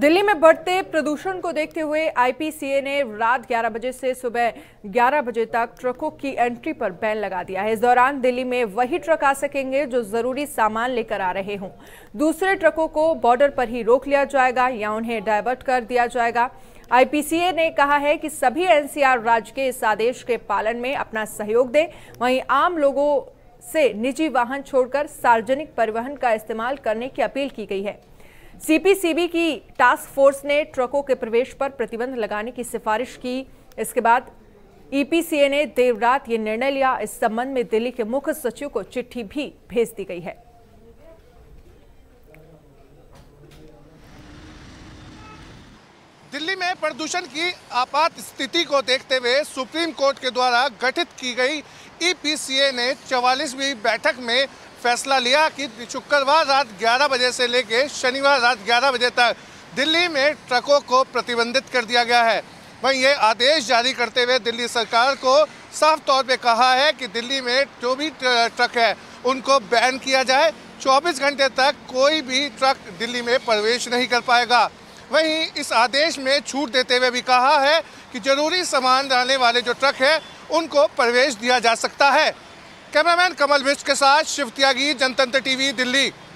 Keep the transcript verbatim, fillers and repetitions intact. दिल्ली में बढ़ते प्रदूषण को देखते हुए आईपीसीए ने रात ग्यारह बजे से सुबह ग्यारह बजे तक ट्रकों की एंट्री पर बैन लगा दिया है। इस दौरान दिल्ली में वही ट्रक आ सकेंगे जो जरूरी सामान लेकर आ रहे हों। दूसरे ट्रकों को बॉर्डर पर ही रोक लिया जाएगा या उन्हें डाइवर्ट कर दिया जाएगा। आईपीसीए ने कहा है कि सभी एनसीआर राज्य के इस आदेश के पालन में अपना सहयोग दें। वहीं आम लोगों से निजी वाहन छोड़कर सार्वजनिक परिवहन का इस्तेमाल करने की अपील की गई है। सीपीसीबी की टास्क फोर्स ने ट्रकों के प्रवेश पर प्रतिबंध लगाने की सिफारिश की। इसके बाद ईपीसीए ने देर रात ये निर्णय लिया। इस संबंध में दिल्ली के मुख्य सचिव को चिट्ठी भी भेज दी गई है। दिल्ली में प्रदूषण की आपात स्थिति को देखते हुए सुप्रीम कोर्ट के द्वारा गठित की गई ईपीसीए ने चवालीसवीं बैठक में फैसला लिया कि शुक्रवार रात ग्यारह बजे से लेकर शनिवार रात ग्यारह बजे तक दिल्ली में ट्रकों को प्रतिबंधित कर दिया गया है। वहीं ये आदेश जारी करते हुए दिल्ली सरकार को साफ तौर पे कहा है कि दिल्ली में जो भी ट्रक है उनको बैन किया जाए। चौबीस घंटे तक कोई भी ट्रक दिल्ली में प्रवेश नहीं कर पाएगा। वहीं इस आदेश में छूट देते हुए भी कहा है कि जरूरी सामान लाने वाले जो ट्रक है उनको प्रवेश दिया जा सकता है। कैमरामैन कमल बिष्ट के साथ शिव त्यागी, जनतंत्र टीवी, दिल्ली।